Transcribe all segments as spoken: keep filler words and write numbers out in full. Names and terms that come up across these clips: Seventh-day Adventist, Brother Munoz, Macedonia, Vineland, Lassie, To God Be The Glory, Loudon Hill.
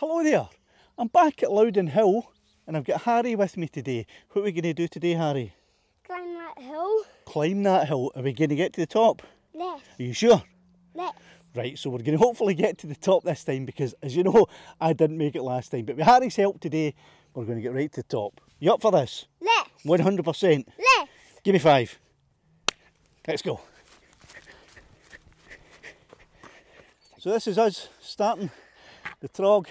Hello there, I'm back at Loudon Hill and I've got Harry with me today. What are we going to do today, Harry? Climb that hill. Climb that hill? Are we going to get to the top? Yes. Are you sure? Yes. Right, so we're going to hopefully get to the top this time because, as you know, I didn't make it last time. But with Harry's help today, we're going to get right to the top. You up for this? Yes. one hundred percent? Yes. Give me five. Let's go. So this is us starting the trog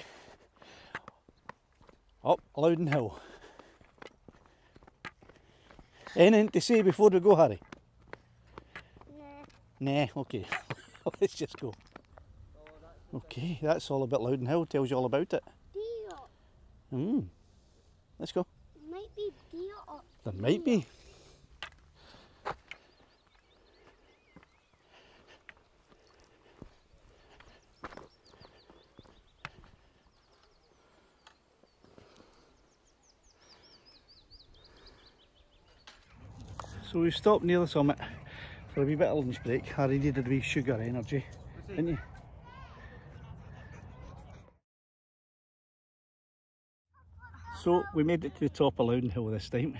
up Loudon Hill. Anything to say before we go, Harry? Nah. Nah, okay. Let's just go. Okay, that's all about Loudon Hill, tells you all about it. Deer. Hmm. Let's go. There might be deer up there. There might be. So we've stopped near the summit for a wee bit of lunch break. Harry needed a wee sugar energy, didn't you? So we made it to the top of Loudon Hill this time.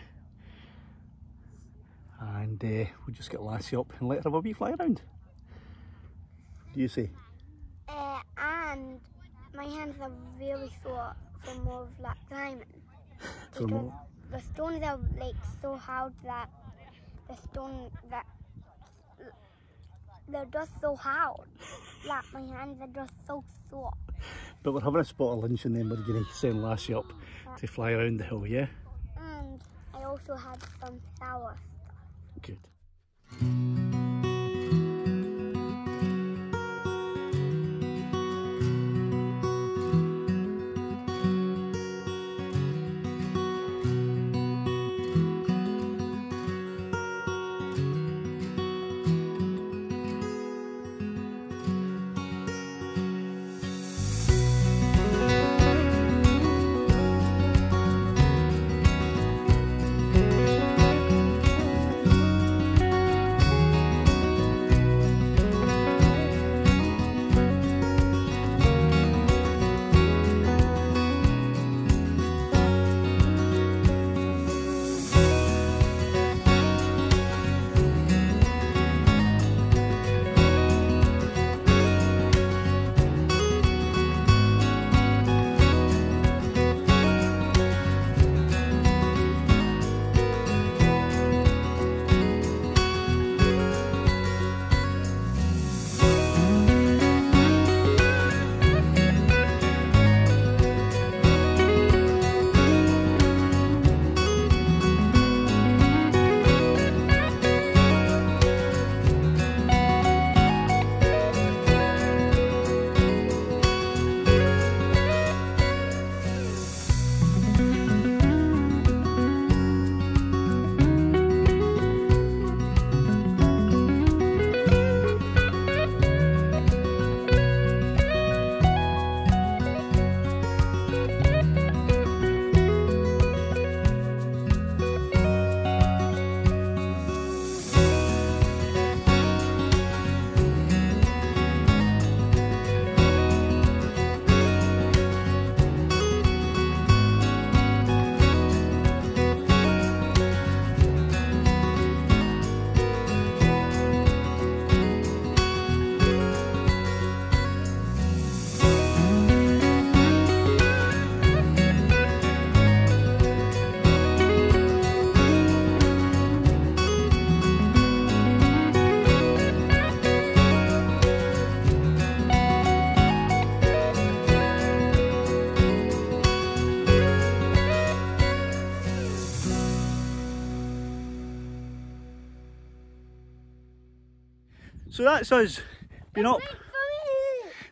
And uh, we'll just get Lassie up and let her have a wee fly around. What do you say? Uh, and my hands are really sore from all of that climbing. Because the stones are like so hard that the stone that they're just so hard that my hands are just so sore. But we're having a spot of lunch and then we're going to send Lassie up yeah. to fly around the hill, yeah? And I also had some sour stuff. Good. So that's us been up.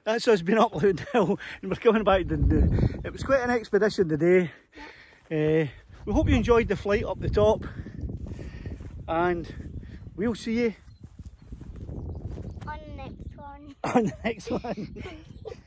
That's us been up Loudon Hill, and we're coming back. It was quite an expedition today. Uh, we hope you enjoyed the flight up the top, and we'll see you on the next one. On the next one.